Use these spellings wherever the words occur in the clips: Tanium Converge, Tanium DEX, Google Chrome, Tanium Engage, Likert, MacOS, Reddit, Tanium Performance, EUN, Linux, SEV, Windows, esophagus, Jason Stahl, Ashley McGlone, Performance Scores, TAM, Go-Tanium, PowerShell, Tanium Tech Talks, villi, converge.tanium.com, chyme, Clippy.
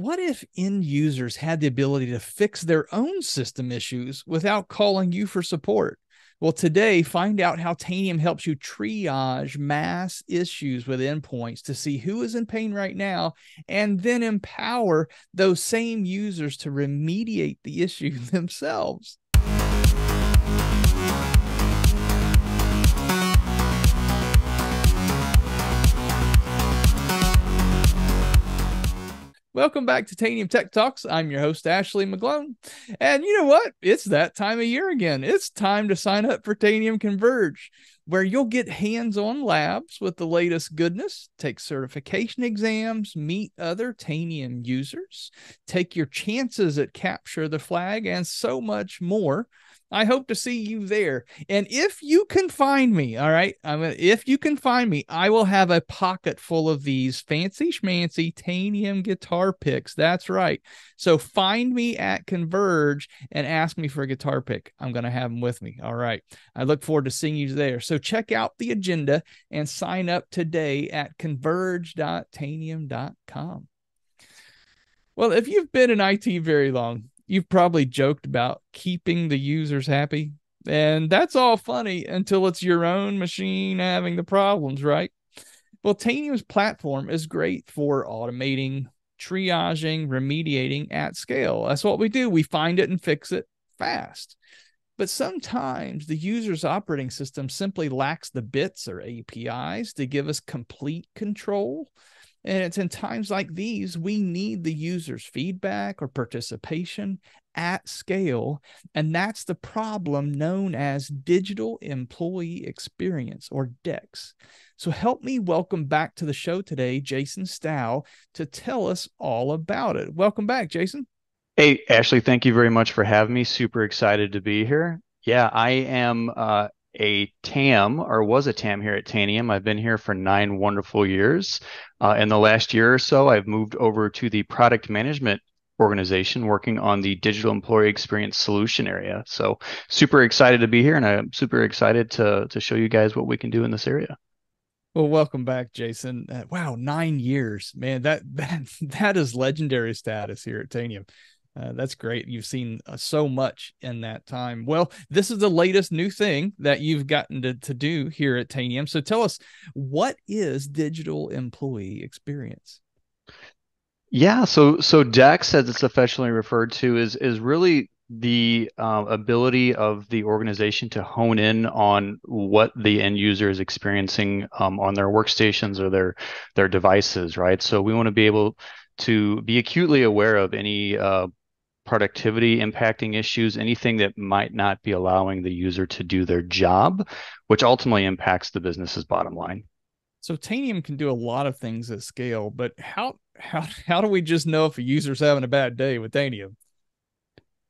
What if end users had the ability to fix their own system issues without calling you for support? Well, today, find out how Tanium helps you triage mass issues with endpoints to see who is in pain right now, and then empower those same users to remediate the issue themselves. Welcome back to Tanium Tech Talks. I'm your host, Ashley McGlone. And you know what? It's that time of year again. It's time to sign up for Tanium Converge, where you'll get hands-on labs with the latest goodness, take certification exams, meet other Tanium users, take your chances at Capture the Flag, and so much more. I hope to see you there. And if you can find me, all right, if you can find me, I will have a pocket full of these fancy schmancy Tanium guitar picks. That's right. So find me at Converge and ask me for a guitar pick. I'm going to have them with me. All right. I look forward to seeing you there. So check out the agenda and sign up today at converge.tanium.com. Well, if you've been in IT very long, you've probably joked about keeping the users happy, and that's all funny until it's your own machine having the problems, right? Well, Tanium's platform is great for automating, triaging, remediating at scale. That's what we do. We find it and fix it fast. But sometimes the user's operating system simply lacks the bits or APIs to give us complete control. And it's in times like these, we need the user's feedback or participation at scale. And that's the problem known as digital employee experience, or DEX. So help me welcome back to the show today, Jason Stahl, to tell us all about it. Welcome back, Jason. Hey, Ashley, thank you very much for having me. Super excited to be here. Yeah, I am a TAM, or was a TAM here at Tanium. I've been here for 9 wonderful years. In the last year or so, I've moved over to the product management organization, working on the digital employee experience solution area. So super excited to be here, and I'm super excited to show you guys what we can do in this area. Well, welcome back, Jason. Wow, 9 years, man, that is legendary status here at Tanium. That's great. You've seen so much in that time. Well, this is the latest new thing that you've gotten to do here at Tanium. So tell us, what is digital employee experience? Yeah, so DEX, as it's officially referred to, is really the ability of the organization to hone in on what the end user is experiencing on their workstations or their devices, right? So we want to be able to be acutely aware of any productivity impacting issues, anything that might not be allowing the user to do their job, which ultimately impacts the business's bottom line. So Tanium can do a lot of things at scale, but how do we just know if a user's having a bad day with Tanium?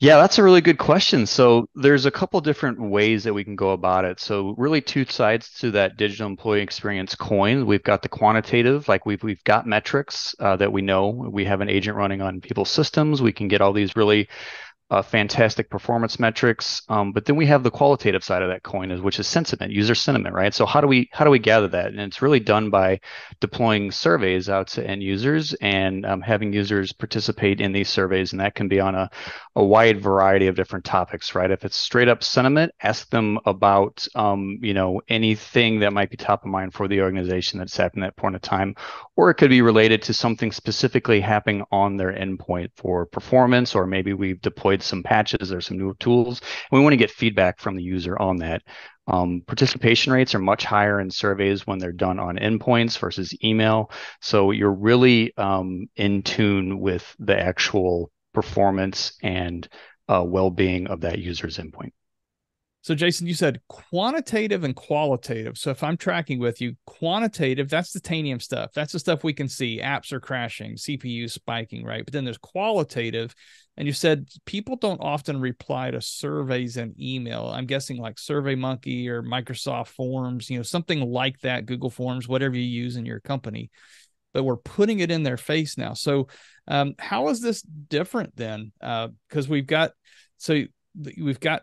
Yeah, that's a really good question. So there's a couple different ways that we can go about it. So really two sides to that digital employee experience coin. We've got the quantitative, like we've got metrics that we know. We have an agent running on people's systems. We can get all these really fantastic performance metrics. But then we have the qualitative side of that coin, which is sentiment, user sentiment, right? So how do we gather that? And it's really done by deploying surveys out to end users and having users participate in these surveys. And that can be on a wide variety of different topics, right? If it's straight up sentiment, ask them about anything that might be top of mind for the organization that's happening at that point of time, or it could be related to something specifically happening on their endpoint for performance, or maybe we've deployed some patches or some new tools, and we want to get feedback from the user on that. Participation rates are much higher in surveys when they're done on endpoints versus email. So you're really in tune with the actual performance and well-being of that user's endpoint. So Jason, you said quantitative and qualitative. So if I'm tracking with you, quantitative, that's the Tanium stuff. That's the stuff we can see. Apps are crashing, CPU spiking, right? But then there's qualitative. And you said people don't often reply to surveys and email. I'm guessing like SurveyMonkey or Microsoft Forms, something like that, Google Forms, whatever you use in your company. But we're putting it in their face now. So how is this different then? Because we've got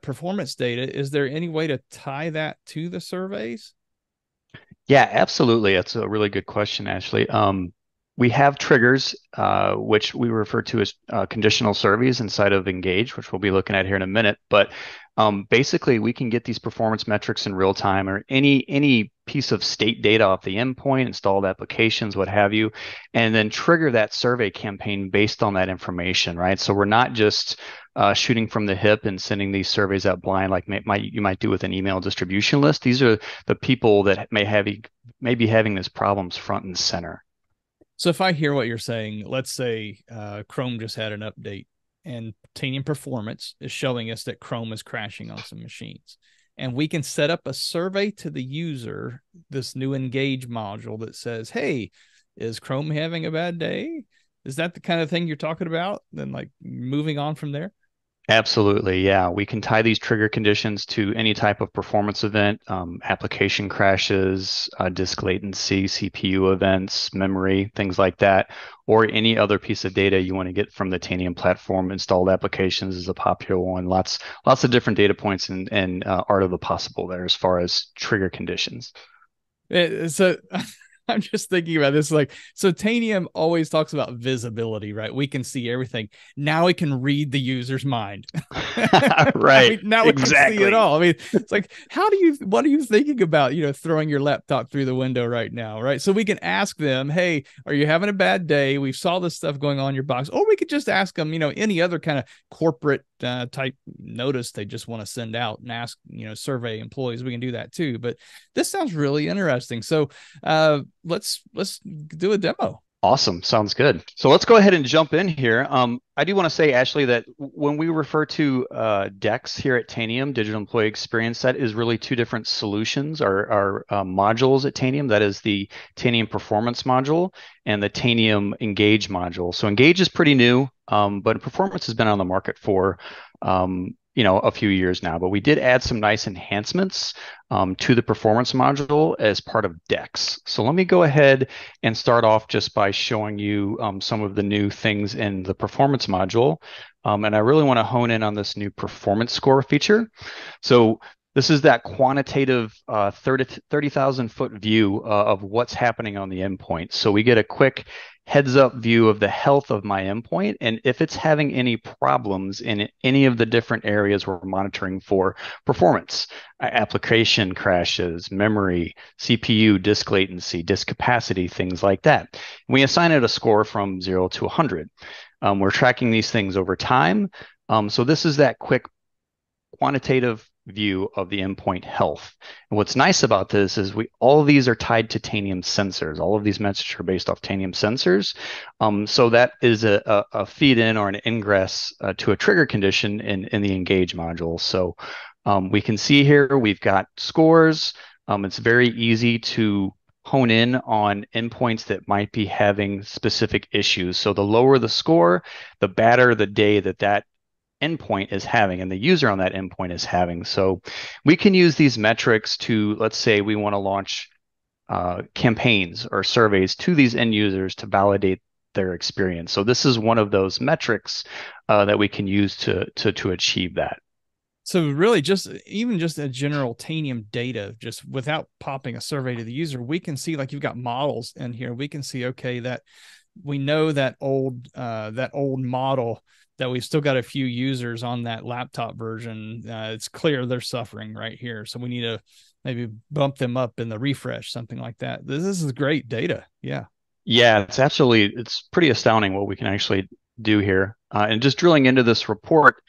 performance data. Is there any way to tie that to the surveys? Yeah, absolutely. That's a really good question, Ashley. We have triggers, which we refer to as conditional surveys inside of Engage, which we'll be looking at here in a minute. But basically, we can get these performance metrics in real time, or any piece of state data off the endpoint, installed applications, what have you, and then trigger that survey campaign based on that information, right? So we're not just shooting from the hip and sending these surveys out blind like you might do with an email distribution list. These are the people that may be having these problems front and center. So if I hear what you're saying, let's say Chrome just had an update and Tanium Performance is showing us that Chrome is crashing on some machines. And we can set up a survey to the user, this new Engage module that says, hey, is Chrome having a bad day? Is that the kind of thing you're talking about? Then like moving on from there? Absolutely, yeah. We can tie these trigger conditions to any type of performance event, application crashes, disk latency, CPU events, memory, things like that, or any other piece of data you want to get from the Tanium platform. Installed applications is a popular one. Lots of different data points and art of the possible there as far as trigger conditions. So I'm just thinking about this. Like, so Tanium always talks about visibility, right? We can see everything. Now we can read the user's mind. Right. Now exactly. We can see it all. I mean, it's like, what are you thinking about, throwing your laptop through the window right now, right? So we can ask them, hey, are you having a bad day? We saw this stuff going on in your box. Or we could just ask them, any other kind of corporate type notice they just want to send out and ask, survey employees. We can do that too. But this sounds really interesting. So, let's do a demo. Awesome. Sounds good. So let's go ahead and jump in here. I do want to say, Ashley, that when we refer to DEX here at Tanium, Digital Employee Experience, that is really two different solutions or modules at Tanium. That is the Tanium Performance module and the Tanium Engage module. So Engage is pretty new, but Performance has been on the market for a few years now, but we did add some nice enhancements to the performance module as part of DEX. So let me go ahead and start off just by showing you some of the new things in the performance module. And I really want to hone in on this new performance score feature. So this is that quantitative 30,000-foot view of what's happening on the endpoint. So we get a quick heads-up view of the health of my endpoint and if it's having any problems in any of the different areas we're monitoring for performance, application crashes, memory, CPU, disk latency, disk capacity, things like that. We assign it a score from 0 to 100. We're tracking these things over time. So this is that quick quantitative view of the endpoint health. And what's nice about this is all of these are tied to Tanium sensors. All of these metrics are based off Tanium sensors. So that is a feed in or an ingress to a trigger condition in the Engage module. So we can see here, we've got scores. It's very easy to hone in on endpoints that might be having specific issues. So the lower the score, the badder the day that endpoint is having and the user on that endpoint is having. So we can use these metrics to, let's say we want to launch campaigns or surveys to these end users to validate their experience. So this is one of those metrics that we can use to achieve that. So really just a general Tanium data, just without popping a survey to the user, we can see, like, you've got models in here. We can see, okay, that we know that old model that we've still got a few users on that laptop version. It's clear they're suffering right here. So we need to maybe bump them up in the refresh, something like that. This is great data. Yeah. Yeah, it's pretty astounding what we can actually do here. And just drilling into this report,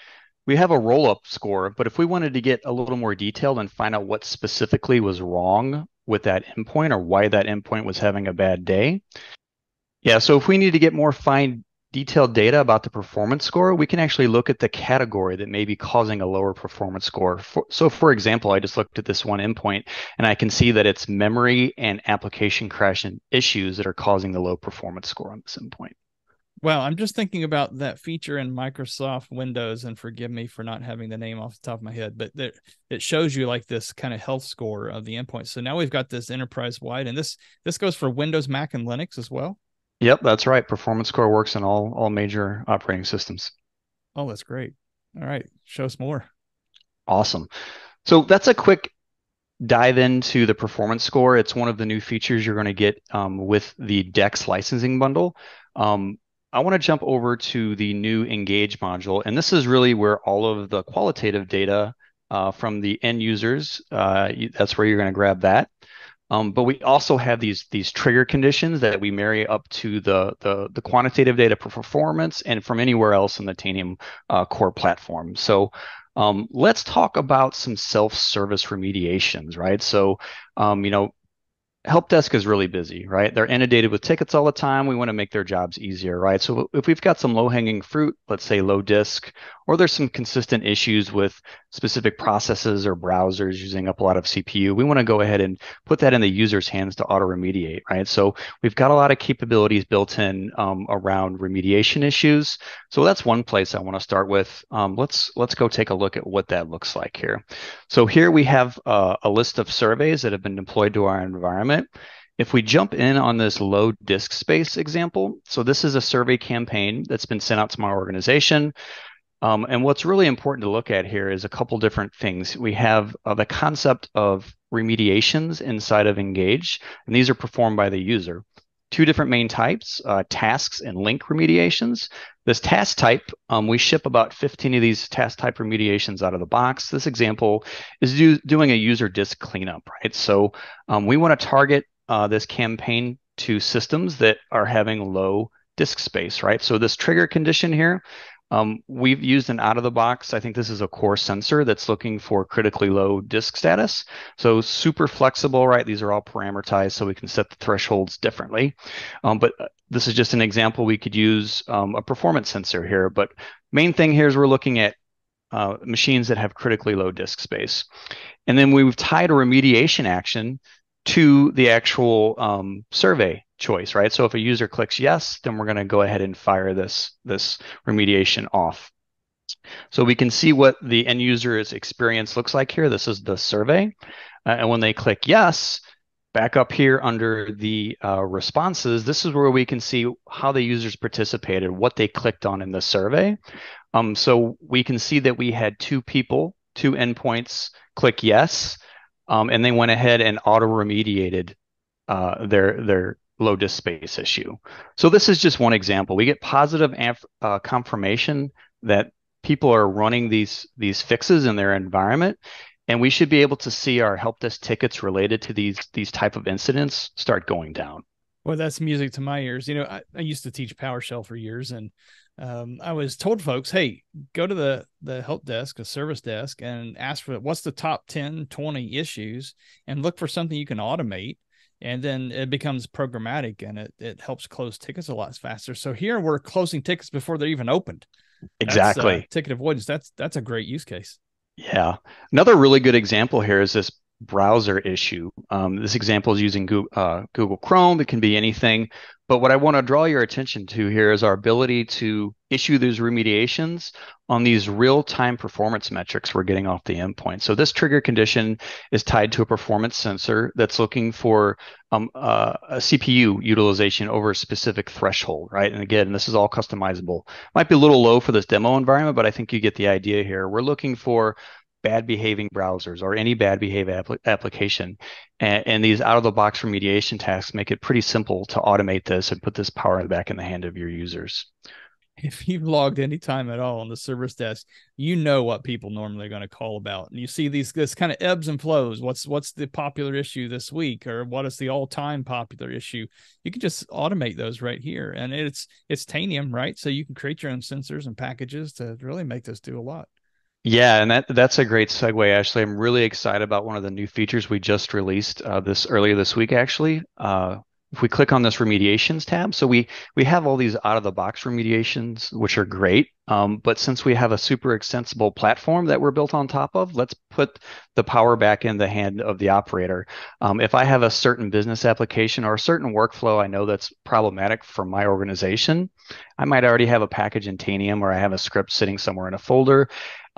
we have a roll-up score, but if we wanted to get a little more detailed and find out what specifically was wrong with that endpoint or why that endpoint was having a bad day. Yeah, so if we need to get more detailed data about the performance score, we can actually look at the category that may be causing a lower performance score. So for example, I just looked at this one endpoint and I can see that it's memory and application crash and issues that are causing the low performance score on this endpoint. Well, I'm just thinking about that feature in Microsoft Windows, and forgive me for not having the name off the top of my head, but it shows you like this kind of health score of the endpoint. So now we've got this enterprise-wide, and this goes for Windows, Mac, and Linux as well. Yep, that's right. Performance score works in all major operating systems. Oh, that's great. All right. Show us more. Awesome. So that's a quick dive into the performance score. It's one of the new features you're going to get with the DEX licensing bundle. I want to jump over to the new Engage module, and this is really where all of the qualitative data from the end users, that's where you're going to grab that. But we also have these trigger conditions that we marry up to the quantitative data for performance and from anywhere else in the Tanium core platform. So let's talk about some self-service remediations, right? So, you know, help desk is really busy, right? They're inundated with tickets all the time. We want to make their jobs easier, right? So if we've got some low-hanging fruit, let's say low disk, or there's some consistent issues with specific processes or browsers using up a lot of CPU, we want to go ahead and put that in the user's hands to auto-remediate, right? So we've got a lot of capabilities built in around remediation issues. So that's one place I want to start with. Let's go take a look at what that looks like here. So here we have a list of surveys that have been deployed to our environment. If we jump in on this low disk space example, so this is a survey campaign that's been sent out to my organization. And what's really important to look at here is a couple different things. We have the concept of remediations inside of Engage, and these are performed by the user. Two different main types, tasks and link remediations. This task type, we ship about 15 of these task type remediations out of the box. This example is doing a user disk cleanup, right? So we want to target this campaign to systems that are having low disk space, right? So this trigger condition here, we've used an out-of-the-box, I think this is a core sensor that's looking for critically low disk status. So super flexible, right? These are all parameterized, so we can set the thresholds differently. But this is just an example. We could use a performance sensor here. But main thing here is we're looking at machines that have critically low disk space. And then we've tied a remediation action to the actual survey choice, right? So if a user clicks yes, then we're going to go ahead and fire this remediation off. So we can see what the end user's experience looks like here. This is the survey. And when they click yes, back up here under the responses, this is where we can see how the users participated, what they clicked on in the survey. So we can see that we had two endpoints click yes, and they went ahead and auto-remediated their low disk space issue. So this is just one example. We get positive confirmation that people are running these fixes in their environment, and we should be able to see our help desk tickets related to these type of incidents start going down. Well, that's music to my ears. You know, I used to teach PowerShell for years, and I was told folks, hey, go to the help desk, a service desk, and ask for what's the top 10, 20 issues and look for something you can automate. And then it becomes programmatic, and it helps close tickets a lot faster. So here we're closing tickets before they're even opened. Exactly. That's, ticket avoidance. That's a great use case. Yeah. Another really good example here is this browser issue. This example is using Google Chrome. It can be anything. But what I want to draw your attention to here is our ability to issue those remediations on these real-time performance metrics we're getting off the endpoint. So this trigger condition is tied to a performance sensor that's looking for a CPU utilization over a specific threshold, right? And again, this is all customizable. Might be a little low for this demo environment, but I think you get the idea here. We're looking for bad behaving browsers or any bad behaved application. And these out-of-the-box remediation tasks make it pretty simple to automate this and put this power back in the hand of your users. If you've logged any time at all on the service desk, you know what people normally are going to call about. And you see this kind of ebbs and flows. What's the popular issue this week, or what is the all-time popular issue? You can just automate those right here. And it's Tanium, right? So you can create your own sensors and packages to really make this do a lot. Yeah, and that's a great segue, Ashley. I'm really excited about one of the new features we just released earlier this week, actually. If we click on this remediations tab, so we have all these out-of-the-box remediations, which are great. But since we have a super extensible platform that we're built on top of, let's put the power back in the hand of the operator. If I have a certain business application or a certain workflow I know that's problematic for my organization, I might already have a package in Tanium, or I have a script sitting somewhere in a folder.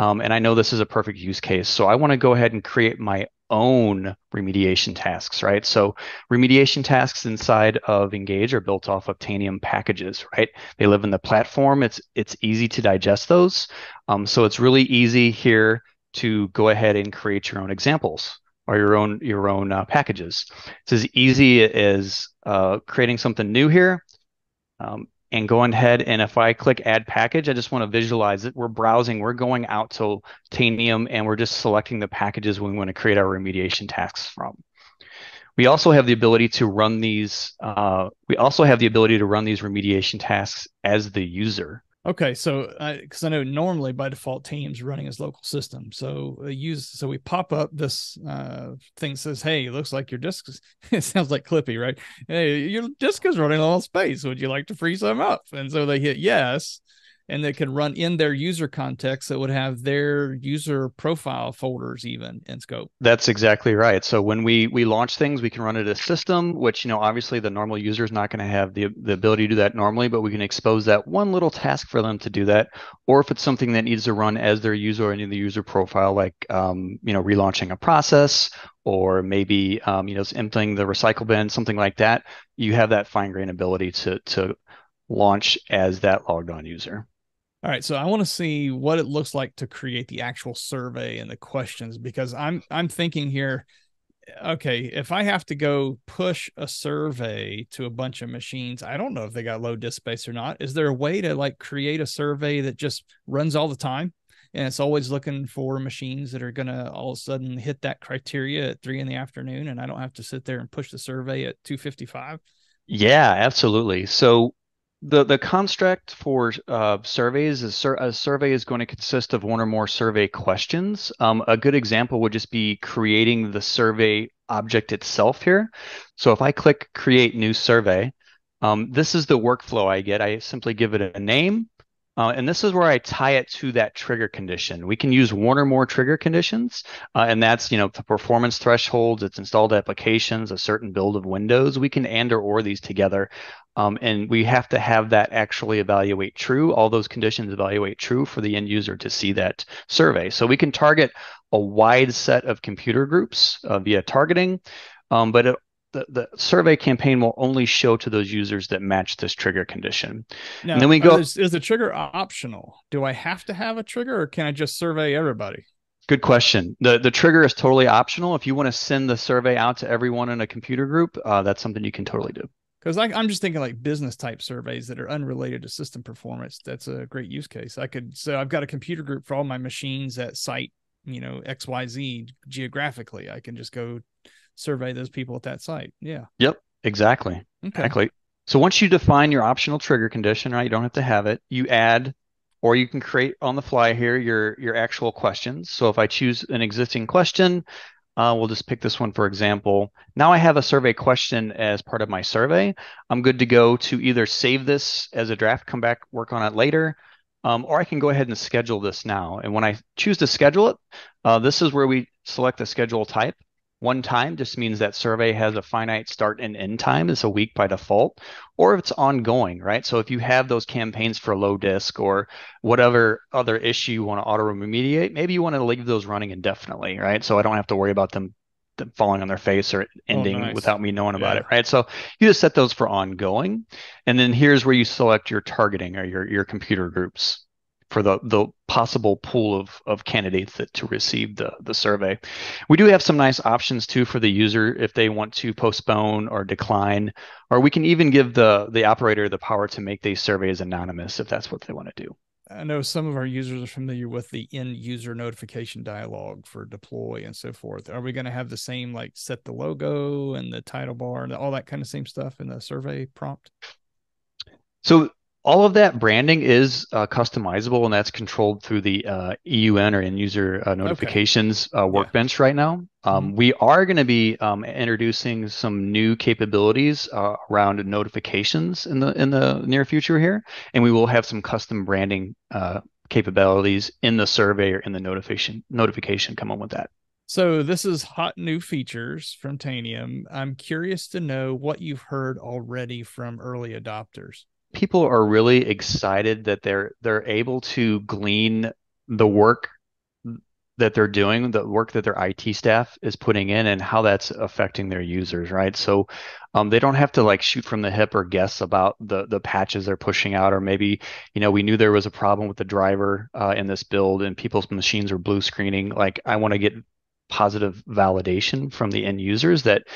And I know this is a perfect use case. So I want to go ahead and create my own remediation tasks, right? So remediation tasks inside of Engage are built off of Tanium packages, right? They live in the platform. It's easy to digest those. So it's really easy here to go ahead and create your own examples. or your own packages. It's as easy as creating something new here and going ahead. And if I click add package, I just want to visualize it. We're browsing, we're going out to Tanium, and we're just selecting the packages we want to create our remediation tasks from. We also have the ability to run these. Remediation tasks as the user. Okay, so because I know normally by default Tanium's running his local system, so we pop up this thing that says, "Hey, it looks like your disk." It sounds like Clippy, right? Hey, your disk is running low on space. Would you like to free some up? And so they hit yes, and they can run in their user context that would have their user profile folders even in scope. That's exactly right. So when we launch things, we can run it as system, which, you know, obviously the normal user is not going to have the ability to do that normally, but we can expose that one little task for them to do that. Or if it's something that needs to run as their user or any of the user profile, like, you know, relaunching a process, or maybe, you know, emptying the recycle bin, something like that, you have that fine-grained ability to launch as that logged on user. All right, so I want to see what it looks like to create the actual survey and the questions, because I'm thinking here, okay, if I have to go push a survey to a bunch of machines, I don't know if they got low disk space or not. Is there a way to like create a survey that just runs all the time and it's always looking for machines that are going to all of a sudden hit that criteria at 3 in the afternoon, and I don't have to sit there and push the survey at 2:55? Yeah, absolutely. So The construct for surveys is a survey is going to consist of one or more survey questions. A good example would just be creating the survey object itself here. So if I click create new survey, this is the workflow I get. I simply give it a name, and this is where I tie it to that trigger condition. We can use one or more trigger conditions, and that's, you know, the performance thresholds, it's installed applications, a certain build of Windows. We can and or these together. And we have to have that actually evaluate true. All those conditions evaluate true for the end user to see that survey. So we can target a wide set of computer groups via targeting, but the survey campaign will only show to those users that match this trigger condition. Now, and then we go. Is the trigger optional? Do I have to have a trigger, or can I just survey everybody? Good question. The trigger is totally optional. If you want to send the survey out to everyone in a computer group, that's something you can totally do. Because I'm just thinking like business type surveys that are unrelated to system performance. That's a great use case. So I've got a computer group for all my machines at site, you know, XYZ geographically. I can just go survey those people at that site. Yeah. Yep. Exactly. Okay. Exactly. So once you define your optional trigger condition, right, you don't have to have it. You add, or you can create on the fly here your actual questions. So if I choose an existing question, we'll just pick this one, for example. Now I have a survey question as part of my survey. I'm good to go to either save this as a draft, come back, work on it later, or I can go ahead and schedule this now. And when I choose to schedule it, this is where we select the schedule type. One time just means that survey has a finite start and end time. It's a week by default, or if it's ongoing, right? So if you have those campaigns for low disk or whatever other issue you want to auto-remediate, maybe you want to leave those running indefinitely, right? So I don't have to worry about them falling on their face or ending without me knowing about it, right? So you just set those for ongoing. And then here's where you select your targeting or your computer groups for the possible pool of candidates that to receive the survey. We do have some nice options too for the user if they want to postpone or decline, or we can even give the operator the power to make these surveys anonymous if that's what they want to do. I know some of our users are familiar with the end user notification dialog for deploy and so forth. Are we going to have the same, like set the logo and the title bar and all that kind of same stuff in the survey prompt? So all of that branding is customizable, and that's controlled through the EUN or end user notifications workbench right now. We are going to be introducing some new capabilities around notifications in the near future here, and we will have some custom branding capabilities in the survey or in the notification come on with that. So this is hot new features from Tanium. I'm curious to know what you've heard already from early adopters. People are really excited that they're able to glean the work that they're doing, the work that their IT staff is putting in, and how that's affecting their users, right? So they don't have to like shoot from the hip or guess about the patches they're pushing out, or maybe, you know, we knew there was a problem with the driver in this build and people's machines are blue screening. Like I want to get positive validation from the end users that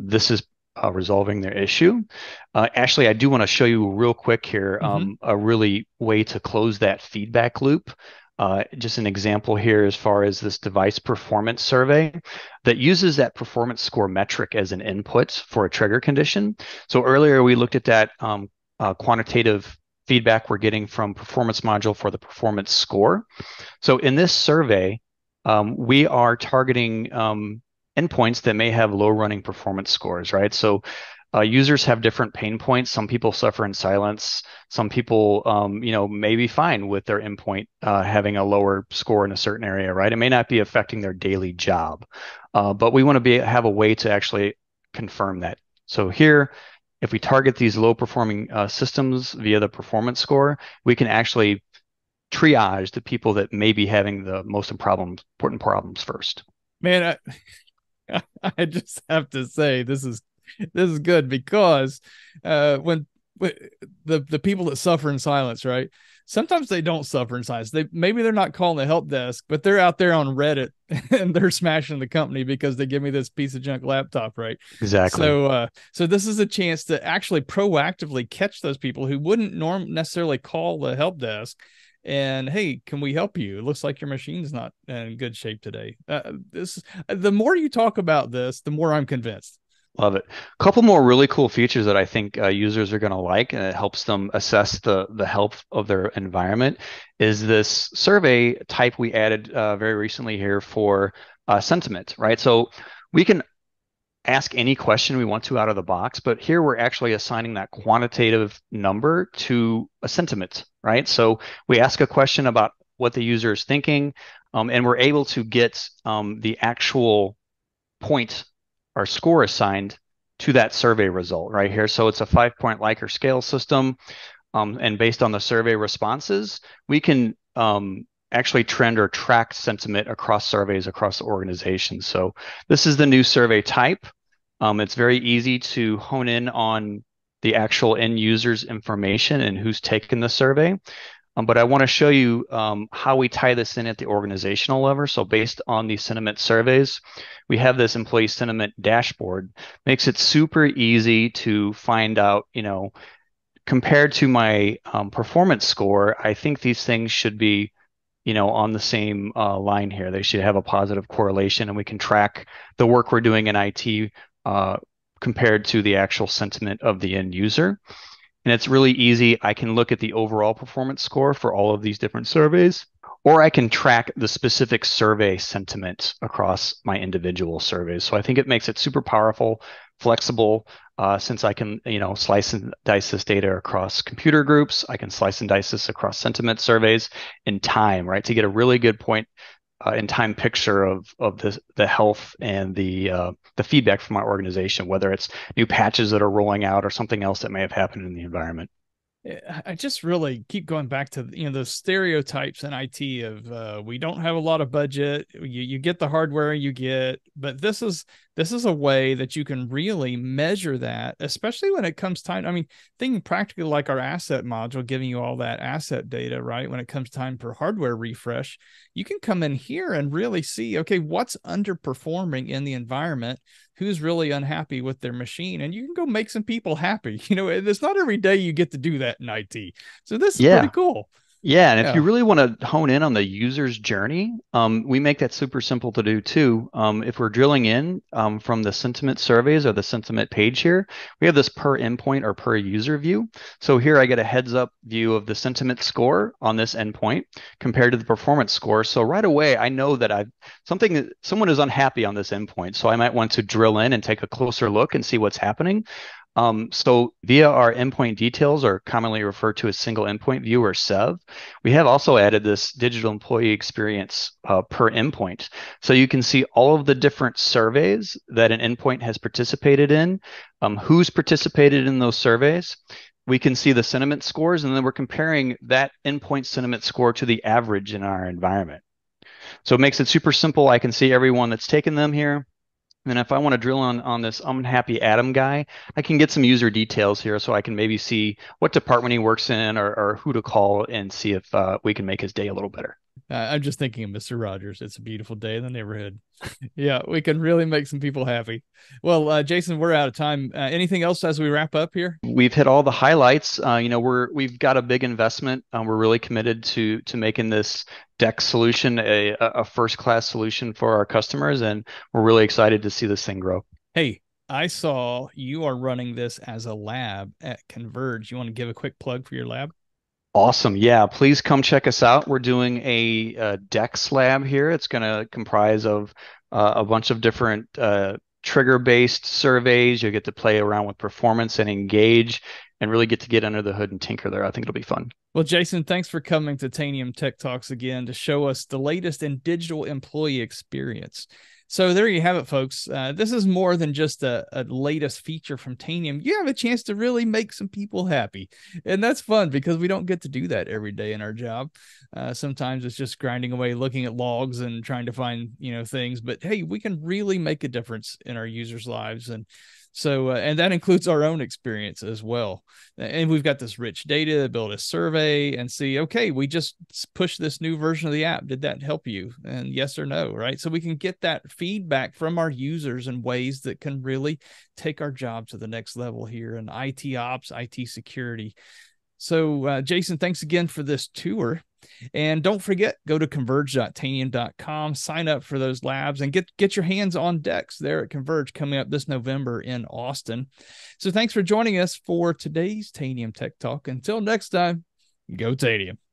this is resolving their issue. Ashley, I do want to show you real quick here a really way to close that feedback loop. Just an example here as far as this device performance survey that uses that performance score metric as an input for a trigger condition. So earlier we looked at that quantitative feedback we're getting from performance module for the performance score. So in this survey, we are targeting endpoints that may have low running performance scores, right? So users have different pain points. Some people suffer in silence. Some people, you know, may be fine with their endpoint having a lower score in a certain area, right? It may not be affecting their daily job, but we want to have a way to actually confirm that. So here, if we target these low-performing systems via the performance score, we can actually triage the people that may be having the most important problems first. Man, I just have to say this is good because when the people that suffer in silence, right? Sometimes they don't suffer in silence. Maybe they're not calling the help desk, but they're out there on Reddit and they're smashing the company because they give me this piece of junk laptop, right? Exactly. So, so this is a chance to actually proactively catch those people who wouldn't necessarily call the help desk. And hey, can we help you? It looks like your machine's not in good shape today. The more you talk about this, the more I'm convinced. Love it. A couple more really cool features that I think users are going to like, and it helps them assess the health of their environment, is this survey type we added very recently here for sentiment, right? So we can ask any question we want to out of the box, but here we're actually assigning that quantitative number to a sentiment, right? So we ask a question about what the user is thinking, and we're able to get the actual point our score assigned to that survey result right here. So it's a 5-point Likert scale system. And based on the survey responses, we can actually trend or track sentiment across surveys across the organization. So this is the new survey type. It's very easy to hone in on the actual end user's information and who's taken the survey. But I want to show you how we tie this in at the organizational level. So based on the sentiment surveys, we have this employee sentiment dashboard. Makes it super easy to find out, you know, compared to my performance score, I think these things should be, you know, on the same line here. They should have a positive correlation, and we can track the work we're doing in IT compared to the actual sentiment of the end user. And it's really easy. I can look at the overall performance score for all of these different surveys, or I can track the specific survey sentiment across my individual surveys. So I think it makes it super powerful, flexible, since I can, you know, slice and dice this data across computer groups. I can slice and dice this across sentiment surveys in time, right, to get a really good point in time picture of the health and the feedback from my organization, whether it's new patches that are rolling out or something else that may have happened in the environment. I just really keep going back to, you know, those stereotypes in IT of we don't have a lot of budget. You get the hardware you get, but this is a way that you can really measure that, especially when it comes time. I mean, thinking practically like our asset module, giving you all that asset data, right? When it comes time for hardware refresh, you can come in here and really see, okay, what's underperforming in the environment? Who's really unhappy with their machine, and you can go make some people happy. You know, it's not every day you get to do that in IT. So this is pretty cool. Yeah. And if you really want to hone in on the user's journey, we make that super simple to do too. If we're drilling in from the sentiment surveys or the sentiment page here, we have this per endpoint or per user view. So here I get a heads up view of the sentiment score on this endpoint compared to the performance score. So right away, I know that someone is unhappy on this endpoint. So I might want to drill in and take a closer look and see what's happening. So via our endpoint details, or commonly referred to as single endpoint view or SEV, we have also added this digital employee experience per endpoint. So you can see all of the different surveys that an endpoint has participated in, who's participated in those surveys. We can see the sentiment scores, and then we're comparing that endpoint sentiment score to the average in our environment. So it makes it super simple. I can see everyone that's taken them here. And if I want to drill on this unhappy Adam guy, I can get some user details here, so I can maybe see what department he works in, or who to call, and see if we can make his day a little better. I'm just thinking of Mr. Rogers. It's a beautiful day in the neighborhood. Yeah, we can really make some people happy. Well, Jason, we're out of time. Anything else as we wrap up here? We've hit all the highlights. You know, we've got a big investment. We're really committed to making this DEX solution a first-class solution for our customers, and we're really excited to see this thing grow. Hey, I saw you are running this as a lab at Converge. You want to give a quick plug for your lab? Awesome. Yeah, please come check us out. We're doing a DEX lab here. It's going to comprise of a bunch of different trigger-based surveys. You'll get to play around with performance and engage and really get to get under the hood and tinker there. I think it'll be fun. Well, Jason, thanks for coming to Tanium Tech Talks again to show us the latest in digital employee experience. So there you have it, folks. This is more than just a latest feature from Tanium. You have a chance to really make some people happy. And that's fun because we don't get to do that every day in our job. Sometimes it's just grinding away, looking at logs and trying to find, things. But hey, we can really make a difference in our users' lives. And so, and that includes our own experience as well. And we've got this rich data to build a survey and see, okay, we just pushed this new version of the app. Did that help you? And yes or no, right? So we can get that feedback from our users in ways that can really take our job to the next level here in IT ops, IT security. So Jason, thanks again for this tour. And don't forget, go to converge.tanium.com, sign up for those labs, and get your hands on DEX there at Converge coming up this November in Austin. So thanks for joining us for today's Tanium Tech Talk. Until next time, go Tanium.